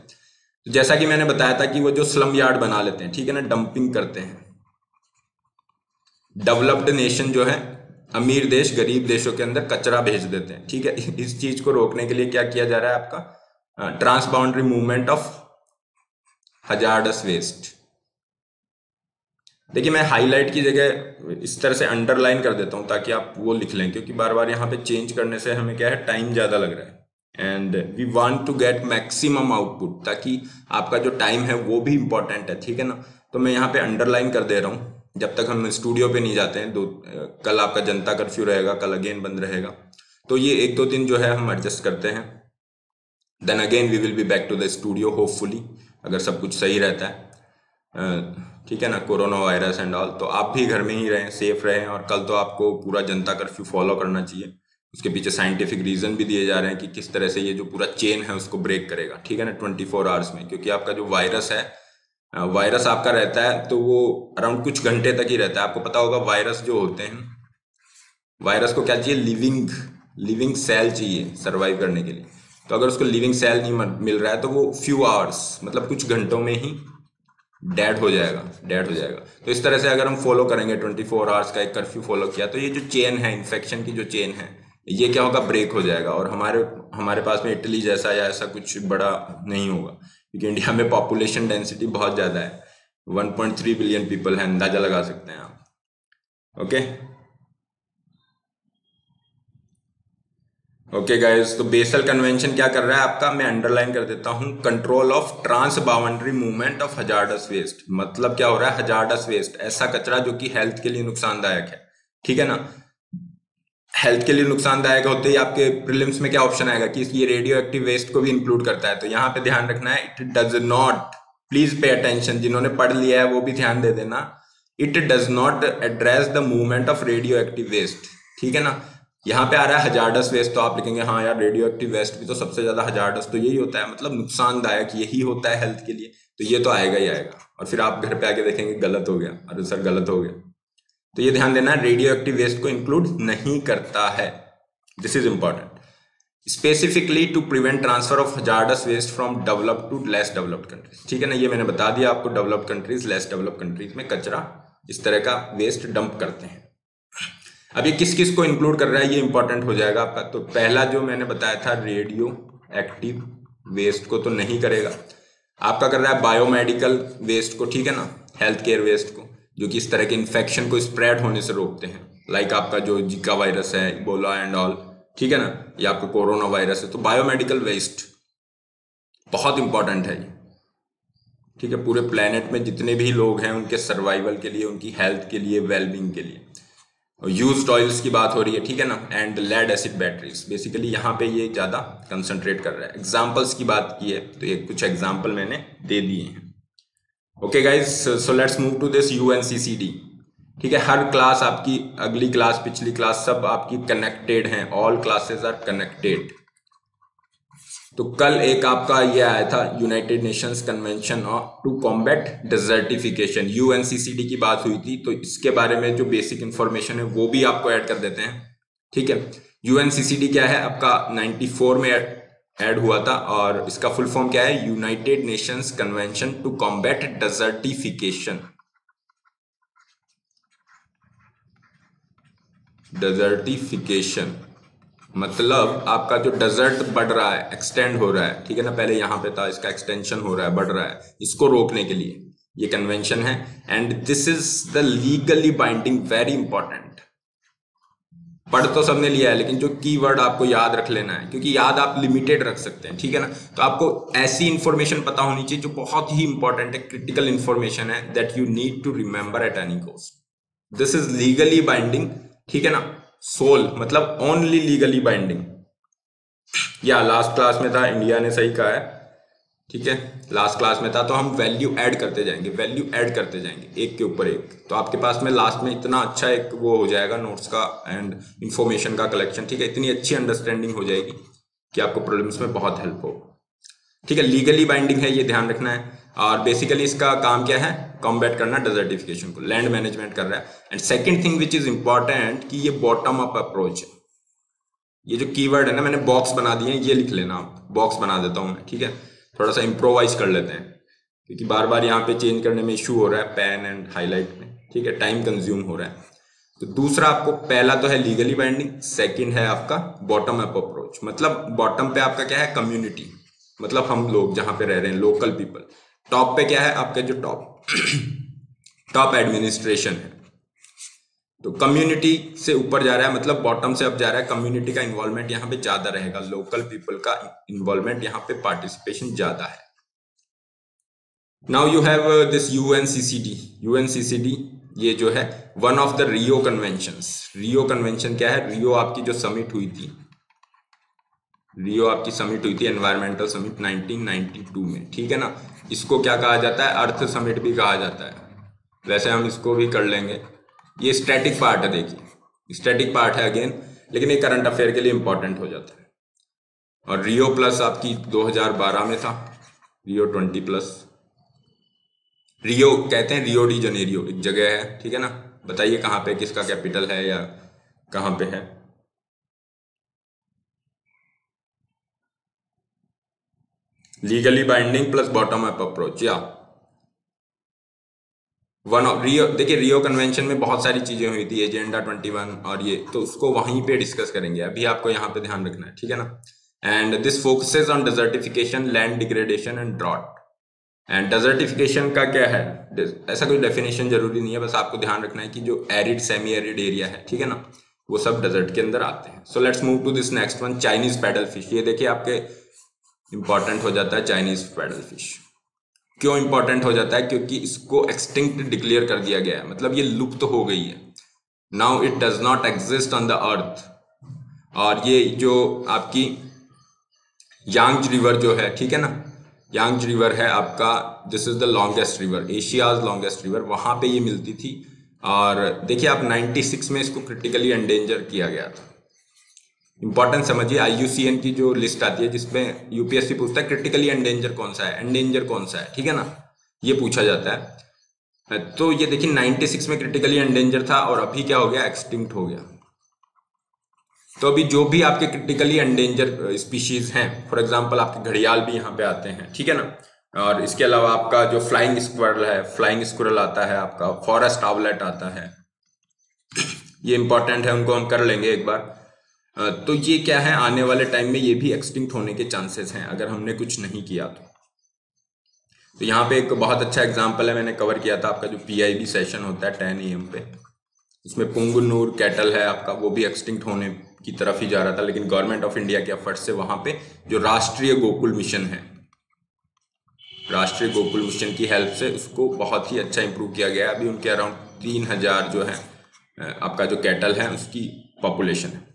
तो जैसा कि मैंने बताया था कि वो जो स्लम यार्ड बना लेते हैं, ठीक है ना, डंपिंग करते हैं। डेवलप्ड नेशन जो है, अमीर देश गरीब देशों के अंदर कचरा भेज देते हैं, ठीक है। इस चीज को रोकने के लिए क्या किया जा रहा है, आपका transboundary movement of hazardous waste. देखिए मैं हाईलाइट की जगह इस तरह से अंडरलाइन कर देता हूं ताकि आप वो लिख लें, क्योंकि बार बार यहाँ पे चेंज करने से हमें क्या है, टाइम ज्यादा लग रहा है। And we want to get maximum output, ताकि आपका जो टाइम है वो भी इंपॉर्टेंट है, ठीक है ना। तो मैं यहाँ पे अंडरलाइन कर दे रहा हूँ जब तक हम स्टूडियो पे नहीं जाते हैं। कल आपका जनता कर्फ्यू रहेगा, कल अगेन बंद रहेगा, तो ये 1-2 दिन जो है हम एडजस्ट करते हैं। Then again we will be back to the studio hopefully, अगर सब कुछ सही रहता है, ठीक है ना, कोरोना वायरस एंड ऑल। तो आप भी घर में ही रहें, सेफ रहें। और कल तो आपको पूरा जनता कर्फ्यू फॉलो करना चाहिए, उसके पीछे साइंटिफिक रीजन भी दिए जा रहे हैं कि किस तरह से ये जो पूरा चेन है उसको ब्रेक करेगा, ठीक है ना, 24 आवर्स में। क्योंकि आपका जो वायरस है, वायरस आपका रहता है तो वो अराउंड कुछ घंटे तक ही रहता है। आपको पता होगा वायरस जो होते हैं, वायरस को क्या चाहिए, लिविंग सेल चाहिए सर्वाइव करने के लिए। तो अगर उसको लिविंग सेल नहीं मिल रहा है तो वो फ्यू आवर्स, मतलब कुछ घंटों में ही डेड हो जाएगा। तो इस तरह से अगर हम फॉलो करेंगे, 24 आवर्स का एक कर्फ्यू फॉलो किया, तो ये जो चेन है, इन्फेक्शन की जो चेन है, ये क्या होगा, ब्रेक हो जाएगा। और हमारे पास में इटली जैसा या ऐसा कुछ बड़ा नहीं होगा, क्योंकि इंडिया में पॉपुलेशन डेंसिटी बहुत ज़्यादा है, 1.3 बिलियन पीपल है, अंदाजा लगा सकते हैं आप। ओके ओके गाइस, तो बेसल कन्वेंशन क्या कर रहा है आपका, मैं अंडरलाइन कर देता हूं, control of transboundary movement of hazardous waste. मतलब क्या हो रहा है, हजार्डस वेस्ट ऐसा कचरा जो कि हेल्थ के लिए नुकसानदायक है, ठीक है ना। हेल्थ के लिए नुकसानदायक होते ही आपके प्रीलिम्स में क्या ऑप्शन आएगा कि ये रेडियो एक्टिव वेस्ट को भी इंक्लूड करता है। तो यहाँ पे ध्यान रखना है, it does not, please pay attention, जिन्होंने पढ़ लिया है वो भी ध्यान दे देना, it does not address the movement of radioactive waste, ठीक है ना। यहाँ पे आ रहा है हजार्डस वेस्ट, तो आप लिखेंगे हाँ यार, रेडियो एक्टिव वेस्ट भी तो सबसे ज्यादा हजार्डस तो यही होता है, मतलब नुकसानदायक यही होता है हेल्थ के लिए, तो ये तो आएगा ही आएगा। और फिर आप घर पे आके देखेंगे गलत हो गया, अरे सर गलत हो गया। तो ये ध्यान देना है, रेडियो एक्टिव वेस्ट को इंक्लूड नहीं करता है, this is important. Specifically to prevent transfer of hazardous waste from developed to less developed countries, ठीक है ना। ये मैंने बता दिया आपको, developed countries less developed countries में कचरा इस तरह का वेस्ट डंप करते हैं। अब ये किस किस को इंक्लूड कर रहा है, ये इंपॉर्टेंट हो जाएगा आपका। तो पहला जो मैंने बताया था, रेडियो एक्टिव वेस्ट को तो नहीं करेगा, आपका कर रहा है बायोमेडिकल वेस्ट को, ठीक है ना, हेल्थ केयर वेस्ट को, जो कि इस तरह के इन्फेक्शन को स्प्रेड होने से रोकते हैं, लाइक आपका जो जीका वायरस है, इबोला एंड ऑल, ठीक है ना, ये आपका कोरोना वायरस है। तो बायोमेडिकल वेस्ट बहुत इंपॉर्टेंट है ये, ठीक है, पूरे प्लेनेट में जितने भी लोग हैं उनके सर्वाइवल के लिए, उनकी हेल्थ के लिए, वेलबींग के लिए। यूज्ड ऑयल्स की बात हो रही है, ठीक है ना, and lead acid batteries, basically यहाँ पे ये ज़्यादा कंसंट्रेट कर रहा है। एग्जाम्पल्स की बात की है तो ये कुछ एग्जाम्पल मैंने दे दिए हैं। Okay guys, so let's move to this UNCCD, ठीक है। हर क्लास आपकी, अगली क्लास, पिछली क्लास, सब आपकी कनेक्टेड हैं, ऑल क्लासेज आर कनेक्टेड। तो कल एक आपका ये आया था, United Nations convention to combat desertification, UNCCD की बात हुई थी, तो इसके बारे में जो बेसिक इन्फॉर्मेशन है वो भी आपको ऐड कर देते हैं, ठीक है। UNCCD क्या है आपका, 94 में ऐड हुआ था और इसका फुल फॉर्म क्या है, United Nations convention to combat desertification, desertification मतलब आपका जो डेजर्ट बढ़ रहा है, एक्सटेंड हो रहा है, ठीक है ना, पहले यहाँ पे था, इसका एक्सटेंशन हो रहा है, बढ़ रहा है, इसको रोकने के लिए ये कन्वेंशन है। And this is the legally binding, very important, पढ़ तो सबने लिया है लेकिन जो कीवर्ड आपको याद रख लेना है, क्योंकि याद आप लिमिटेड रख सकते हैं, ठीक है ना, तो आपको ऐसी इंफॉर्मेशन पता होनी चाहिए जो बहुत ही इंपॉर्टेंट है, क्रिटिकल इंफॉर्मेशन है, that you need to remember at any cost. This is legally binding, ठीक है ना, सोल मतलब ओनली लीगली बाइंडिंग। या लास्ट क्लास में था, इंडिया ने सही कहा है, ठीक है, लास्ट क्लास में था, तो हम वैल्यू ऐड करते जाएंगे, वैल्यू ऐड करते जाएंगे एक के ऊपर एक, तो आपके पास में लास्ट में इतना अच्छा एक वो हो जाएगा नोट्स का एंड इंफॉर्मेशन का कलेक्शन, ठीक है, इतनी अच्छी अंडरस्टैंडिंग हो जाएगी कि आपको प्रॉब्लम्स में बहुत हेल्प हो, ठीक है। लीगली बाइंडिंग है ये ध्यान रखना है, और बेसिकली इसका काम क्या है, कॉम्बैट करना डेजर्टिफिकेशन को, लैंड मैनेजमेंट कर रहा है। And second thing which is important कि ये बॉटम अप अप्रोच है, ये जो कीवर्ड है ना, मैंने बॉक्स बना दिए हैं, ये लिख लेना आप, बॉक्स बना देता हूँ मैं, ठीक है, थोड़ा सा इम्प्रोवाइज कर लेते हैं क्योंकि बार बार यहाँ पे चेंज करने में इशू हो रहा है पेन एंड हाईलाइट में, ठीक है, टाइम कंज्यूम हो रहा है। तो दूसरा आपको, पहला तो है लीगली बाइंडिंग, सेकंड है आपका बॉटम अप अप्रोच, मतलब बॉटम पे आपका क्या है, कम्युनिटी, मतलब हम लोग जहाँ पे रह रहे हैं, लोकल पीपल। टॉप पे क्या है आपके, जो टॉप एडमिनिस्ट्रेशन है, तो कम्युनिटी से ऊपर जा रहा है, मतलब बॉटम से अप जा रहा है, कम्युनिटी का इन्वॉल्वमेंट यहाँ पे ज्यादा रहेगा, लोकल पीपल का इन्वॉल्वमेंट यहाँ पे, पार्टिसिपेशन ज्यादा है। Now you have this UNCCD, ये जो है one of the Rio conventions. Rio convention क्या है, रियो आपकी जो समिट हुई थी, रियो आपकी समिट हुई थी एनवायरमेंटल समिट 1992 में, ठीक है ना, इसको क्या कहा जाता है, अर्थ समिट भी कहा जाता है, वैसे हम इसको भी कर लेंगे, ये स्टैटिक पार्ट है, देखिए स्टैटिक पार्ट है अगेन, लेकिन ये करंट अफेयर के लिए इंपॉर्टेंट हो जाता है। और रियो प्लस आपकी 2012 में था, रियो 20 प्लस, रियो कहते हैं, रियो डी जनेरियो एक जगह है, ठीक है ना, बताइए कहाँ पे, किसका कैपिटल है या कहाँ पे है, legally binding plus bottom up approach. या वन ऑफ रियो, देखिए रियो कन्वेंशन में बहुत सारी चीजें हुई थी, एजेंडा 21 और ये, तो उसको वहीं पे डिस्कस करेंगे, अभी आपको यहाँ पे ध्यान रखना है, ठीक है ना। And this focuses on desertification, land degradation and drought. And desertification का क्या है, ऐसा कोई डेफिनेशन जरूरी नहीं है, बस आपको ध्यान रखना है कि जो एरिड, सेमी एरिड एरिया है, ठीक है ना, वो सब डेजर्ट के अंदर आते हैं। So let's move to this next one, Chinese paddlefish. ये देखिए आपके इंपॉर्टेंट हो जाता है चाइनीज पैडलफिश, क्यों इंपॉर्टेंट हो जाता है, क्योंकि इसको एक्सटिंक्ट डिक्लेयर कर दिया गया है, मतलब ये लुप्त हो गई है, now it does not exist on the earth. और ये जो आपकी यांग्ज़ रिवर जो है, ठीक है ना, यांग्ज़ रिवर है आपका, this is the longest river, Asia's longest river, वहाँ पे ये मिलती थी। और देखिए आप 96 में इसको क्रिटिकली एंडेंजर किया गया था। इंपॉर्टेंट समझिए, IUCN की जो लिस्ट आती है जिसमें यूपीएससी पूछता है क्रिटिकली एंडेंजर कौन सा है, एंडेंजर कौन सा है, ठीक है ना, ये पूछा जाता है। तो ये देखिए 96 में क्रिटिकली एंडेंजर था और अभी क्या हो गया, एक्सटिंक्ट हो गया। तो अभी जो भी आपके क्रिटिकली एंडेंजर स्पीशीज हैं, फॉर एग्जाम्पल आपके घड़ियाल भी यहाँ पे आते हैं, ठीक है ना, और इसके अलावा आपका जो फ्लाइंग स्क्वायरल है, फ्लाइंग स्क्वायरल आता है, आपका फॉरेस्ट आउलेट आता है, ये इंपॉर्टेंट है, उनको हम कर लेंगे एक बार। तो ये क्या है, आने वाले टाइम में ये भी एक्सटिंक्ट होने के चांसेस हैं अगर हमने कुछ नहीं किया तो यहाँ पे एक बहुत अच्छा एग्जांपल है, मैंने कवर किया था आपका जो PIB सेशन होता है 10 AM पे, उसमें पुंगनूर कैटल है आपका, वो भी एक्सटिंक्ट होने की तरफ ही जा रहा था, लेकिन गवर्नमेंट ऑफ इंडिया के एफर्ट से वहाँ पे जो राष्ट्रीय गोकुल मिशन है, राष्ट्रीय गोकुल मिशन की हेल्प से उसको बहुत ही अच्छा इम्प्रूव किया गया। अभी उनके अराउंड 3000 जो है आपका जो कैटल है उसकी पॉपुलेशन है।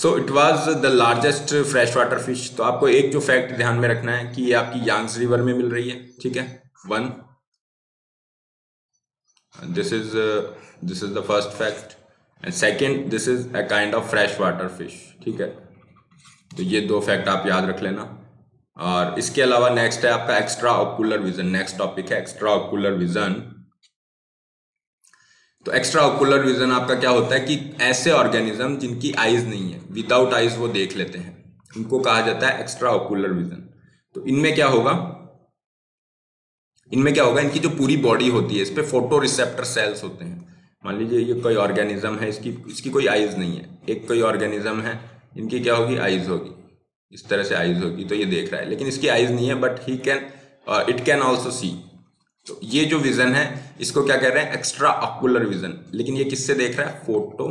So it was the largest fresh water fish. तो आपको एक जो फैक्ट ध्यान में रखना है कि ये आपकी यांग्स रिवर में मिल रही है, ठीक है, one, this is the first fact, and second this is a kind of fresh water fish, ठीक है, तो ये दो फैक्ट आप याद रख लेना। और इसके अलावा नेक्स्ट है आपका extra ocular vision, next topic है एक्स्ट्रा ऑक्यूलर विजन। तो एक्स्ट्रा ऑक्यूलर विजन आपका क्या होता है कि ऐसे ऑर्गेनिज्म जिनकी आइज नहीं है, विदाउट आइज वो देख लेते हैं, इनको कहा जाता है एक्स्ट्रा ऑकुलर विजन। तो इनमें क्या होगा, इनकी जो पूरी बॉडी होती है इस पर फोटो रिसेप्टर सेल्स होते हैं। मान लीजिए ये कोई ऑर्गेनिज्म है, इसकी कोई आइज नहीं है, एक कोई ऑर्गेनिज्म है, इनकी क्या होगी, आइज होगी, इस तरह से आइज होगी, तो ये देख रहा है लेकिन इसकी आइज नहीं है, but he can it can also see. तो ये जो विजन है इसको क्या कह रहे हैं, एक्स्ट्रा ऑकुलर विजन। लेकिन ये किससे देख रहा है, photo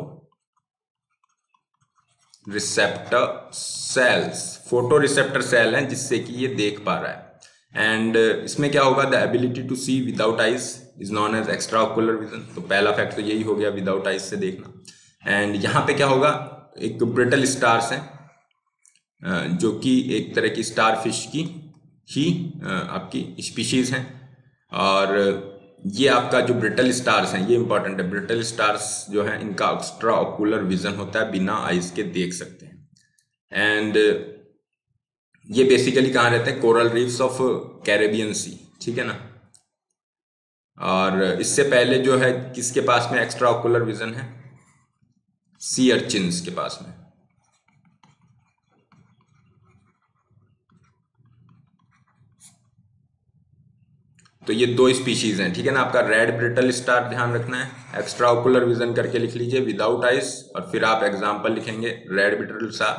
receptor cells, photoreceptor cell हैं जिससे कि ये देख पा रहा है। एंड इसमें क्या होगा, the ability to see without eyes is known as extra ocular vision. तो पहला फैक्ट तो यही हो गया, विदाउट आइज से देखना। एंड यहाँ पे क्या होगा, एक ब्रिटल स्टार्स हैं जो कि एक तरह की स्टारफिश की ही आपकी स्पीशीज हैं, और ये आपका जो ब्रिटल स्टार्स हैं ये इंपॉर्टेंट है। ब्रिटल स्टार्स जो हैं इनका एक्स्ट्रा ऑकुलर विजन होता है, बिना आइज के देख सकते हैं। एंड ये बेसिकली कहाँ रहते हैं, coral reefs of Caribbean sea, ठीक है ना। और इससे पहले जो है किसके पास में एक्स्ट्रा ऑकुलर विजन है, सी अर्चिन्स के पास में। तो ये दो स्पीशीज हैं, ठीक है ना। आपका रेड ब्रिटल स्टार ध्यान रखना है, एक्स्ट्रा ऑकुलर विजन करके लिख लीजिए विदाउट आइज, और फिर आप एग्जाम्पल लिखेंगे रेड ब्रिटल स्टार,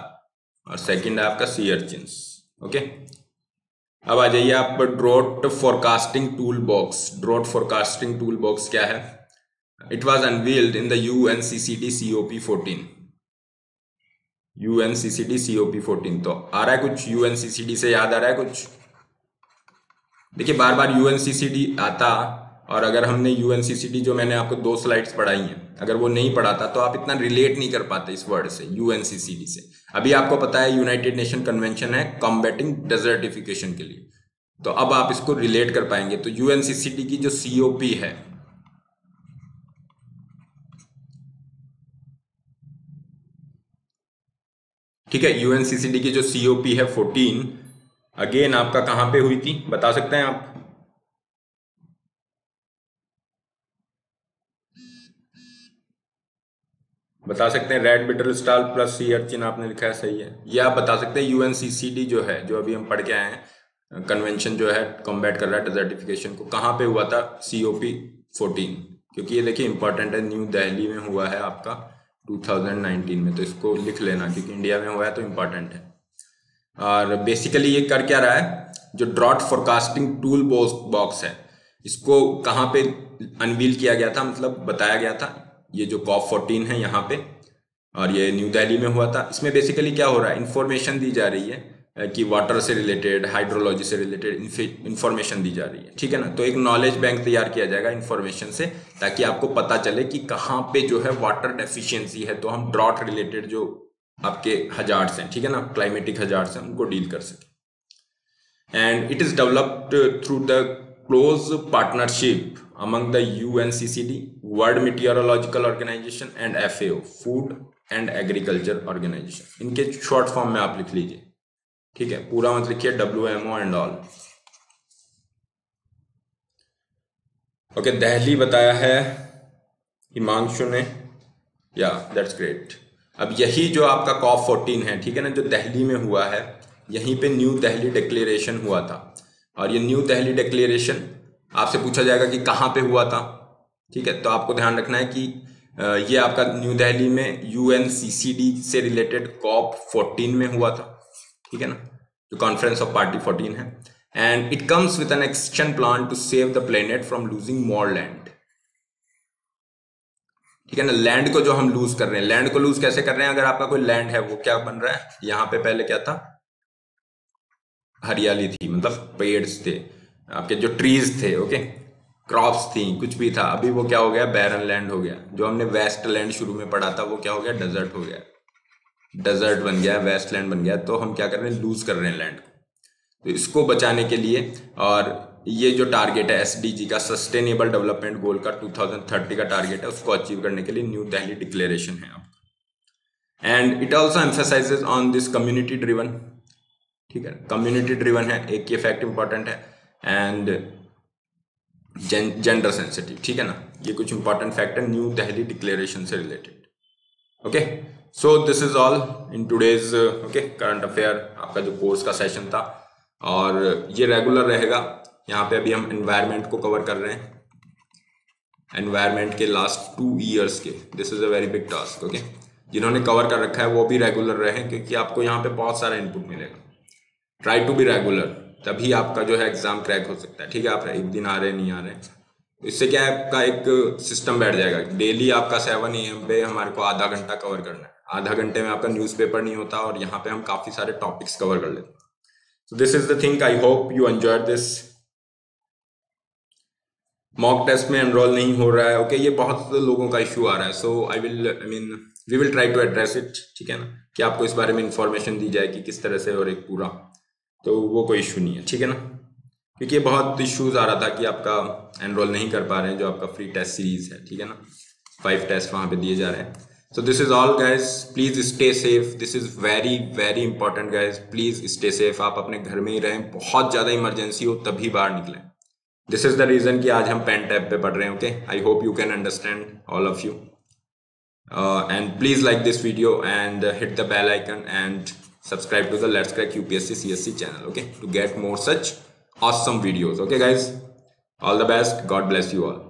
और सेकंड है आपका सी अर्चिन्स। ओके, अब आ जाइए आप drought forecasting tool box. Drought forecasting tool box क्या है, it was unveiled in the UNCCD COP14। UNCCD COP14, तो आ रहा है कुछ UNCCD से, याद आ रहा है कुछ? देखिए बार बार UNCCD आता, और अगर हमने UNCCD जो मैंने आपको 2 स्लाइड्स पढ़ाई हैं, अगर वो नहीं पढ़ाता तो आप इतना रिलेट नहीं कर पाते इस वर्ड से, UNCCD से। अभी आपको पता है यूनाइटेड नेशन कन्वेंशन है कॉम्बैटिंग डेजर्टिफिकेशन के लिए, तो अब आप इसको रिलेट कर पाएंगे। तो UNCCD की जो COP है, ठीक है, UNCCD की जो COP है 14, अगेन आपका कहां पे हुई थी बता सकते हैं आप? बता सकते हैं, red brittle star plus sea urchin आपने लिखा है, सही है। या आप बता सकते हैं UNCCD जो है, जो अभी हम पढ़ के आए हैं, कन्वेंशन जो है कॉम्बैट कर रहा है डेजर्टिफिकेशन को, कहां पे हुआ था, COP 14, क्योंकि ये देखिए इंपॉर्टेंट है, न्यू दिल्ली में हुआ है आपका 2019 में, तो इसको लिख लेना क्योंकि इंडिया में हुआ है तो इंपॉर्टेंट है। और बेसिकली ये कर क्या रहा है, जो ड्रॉट फोरकास्टिंग टूल बॉक्स है इसको कहाँ पे अनवील किया गया था, मतलब बताया गया था, ये जो COP14 है यहाँ पे, और ये न्यू दिल्ली में हुआ था। इसमें बेसिकली क्या हो रहा है, इन्फॉर्मेशन दी जा रही है कि वाटर से रिलेटेड, हाइड्रोलॉजी से रिलेटेड इन्फॉर्मेशन दी जा रही है, ठीक है ना। तो एक नॉलेज बैंक तैयार किया जाएगा इन्फॉर्मेशन से, ताकि आपको पता चले कि कहाँ पे जो है वाटर डेफिशिएंसी है, तो हम ड्रॉट रिलेटेड जो आपके हजार्ड्स हैं, ठीक है ना, क्लाइमेटिक हजार्ड्स हैं, उनको डील कर सके। And it is developed through the close partnership among the UNCCD, World meteorological organisation and FAO, Food and agriculture organisation. इनके शॉर्ट फॉर्म में आप लिख लीजिए, ठीक है, पूरा मत लिखिए WMO and all. Okay, Delhi बताया है हिमांशु ने, या दैट्स ग्रेट। अब यही जो आपका COP14 है, ठीक है ना, जो दिल्ली में हुआ है, यहीं पे न्यू दिल्ली डिक्लेरेशन हुआ था। और ये न्यू दिल्ली डिक्लेरेशन आपसे पूछा जाएगा कि कहाँ पे हुआ था, ठीक है, तो आपको ध्यान रखना है कि ये आपका न्यू दिल्ली में UNCCD से रिलेटेड COP14 में हुआ था, ठीक है ना, जो कॉन्फ्रेंस ऑफ पार्टी 14 है। And it comes with an action plan to save the planet from losing more land, ठीक है ना। लैंड को जो हम लूज कर रहे हैं, लैंड को लूज कैसे कर रहे हैं, अगर आपका कोई लैंड है वो क्या बन रहा है, यहाँ पे पहले क्या था, हरियाली थी, मतलब पेड़ थे आपके, जो ट्रीज थे, ओके, क्रॉप्स थी, कुछ भी था। अभी वो क्या हो गया, बैरन लैंड हो गया। जो हमने वेस्ट लैंड शुरू में पढ़ा था वो क्या हो गया, डेजर्ट हो गया, डेजर्ट बन गया, वेस्ट लैंड बन गया। तो हम क्या कर रहे हैं, लूज कर रहे हैं लैंड को। तो इसको बचाने के लिए, और ये जो टारगेट है SDG का, सस्टेनेबल डेवलपमेंट गोल का 2030 का टारगेट है, उसको अचीव करने के लिए न्यू दिल्ली डिक्लेरेशन है आपका। And it also emphasises on this community driven, ठीक है, कम्युनिटी ड्रिवन है, एक ये फैक्ट इंपॉर्टेंट है। एंड जेंडर सेंसिटिव, ठीक है ना, ये कुछ इंपॉर्टेंट फैक्ट है न्यू दिल्ली डिक्लेरेशन से related. Okay, so this is all in today's okay current affair आपका जो कोर्स का सेशन था, और ये रेगुलर रहेगा। यहाँ पे अभी हम एनवायरनमेंट को कवर कर रहे हैं, एनवायरनमेंट के लास्ट 2 ईयर्स के। This is a very big task okay. जिन्होंने कवर कर रखा है वो भी रेगुलर रहे, क्योंकि आपको यहाँ पे बहुत सारा इनपुट मिलेगा। ट्राई टू बी रेगुलर, तभी आपका जो है एग्जाम क्रैक हो सकता है। ठीक है, आप एक दिन आ रहे नहीं आ रहे, इससे क्या है आपका एक सिस्टम बैठ जाएगा। डेली आपका 7 AM पे हमारे को आधा घंटा कवर करना है, आधा घंटे में आपका न्यूज़पेपर नहीं होता, और यहाँ पे हम काफी सारे टॉपिक्स कवर कर लेते हैं। So this is the thing, I hope you enjoyed this. Mock test में एनरोल नहीं हो रहा है ओके ये बहुत लोगों का इश्यू आ रहा है। So we will try to address it. ठीक है ना, कि आपको इस बारे में इंफॉर्मेशन दी जाए कि किस तरह से, और एक पूरा तो वो कोई इशू नहीं है। ठीक है ना, क्योंकि ये बहुत इश्यूज आ रहा था कि आपका एनरोल नहीं कर पा रहे हैं जो आपका फ्री टेस्ट सीरीज है। ठीक है ना, 5 टेस्ट वहाँ पे दिए जा रहे हैं। So this is all guys, please stay safe. This is very very important guys, please stay safe. आप अपने घर में ही रहें, बहुत ज़्यादा इमरजेंसी हो तभी बाहर निकलें। दिस इज द रीजन कि आज हम पेन टैब पे पढ़ रहे हैं okay. I hope you can understand all of you, and please like this video and hit the bell icon and subscribe to the Let's Crack UPSC CSC channel okay, to get more such awesome videos okay guys, all the best, God bless you all.